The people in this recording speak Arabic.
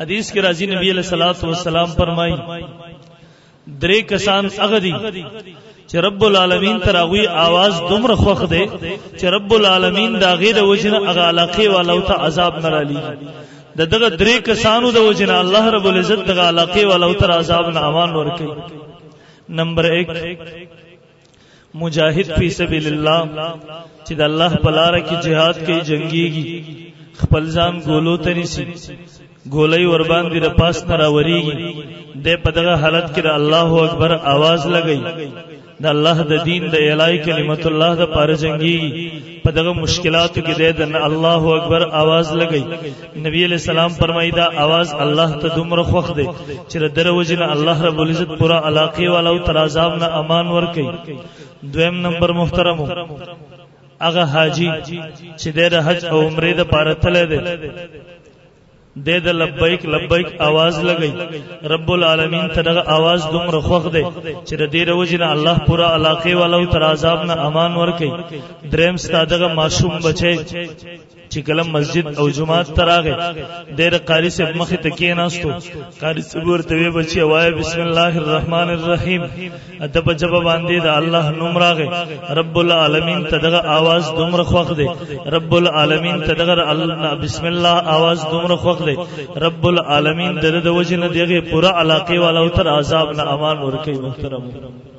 حدیث کی راضی نبی علیہ الصلوۃ والسلام فرمائی درې کسان اغدی چې رب العالمین تراوی आवाज دومره خوخ دے چې رب العالمین دا غیر وجنه اغه علاقه والو ته عذاب نه رالي دغه درې کسانو د وجنه الله رب العزت دغه علاقه والو ته عذاب نه امان ورکي نمبر 1 مجاہد فی سبیل اللہ چید اللہ پلارا کی جہاد کی جنگی گی خپل ځان گولو تنیسی گولای وربان دی رپاس نراوری گی دے پدغا حالت کی را اللہ اکبر آواز لگئی دا اللہ دا دین دا اعلائی کلمت اللہ دا پار جنگی گی پدغا مشکلات کی دے دن اللہ اکبر آواز لگئی نبی علیہ السلام فرمائی دا آواز اللہ تا دمر خوخ دے چرا دروجن اللہ رب العزت پورا علاقی والاو ترازام نا امان ورکئی دویم نمبر محترمو اغا حاجی چی دے دا حج او عمرے دا پارتلے دے دے دا لبیک لبیک آواز لگئی رب العالمین ترغ آواز دم رخوخ دے چی دا دے روجینا اللہ پورا علاقے والاو ترازابنا امان ورکی درہم ستادغا معشوم بچے چی کلم مسجد او جماعت تراغے دے دا قاری سے مخی تکین آستو قاری سے بورتوی بچی اوائے بسم اللہ الرحمن الرحیم ادب جب باندے دا اللہ نم راغے رب العالمین ترغ آواز دم رخوخ دے رب العالمین ترغ بسم اللہ آواز دم رخوخ دے رب العالمین درد وجن دیغی پورا علاقے والاو تر عذاب نا امان ورکی محترم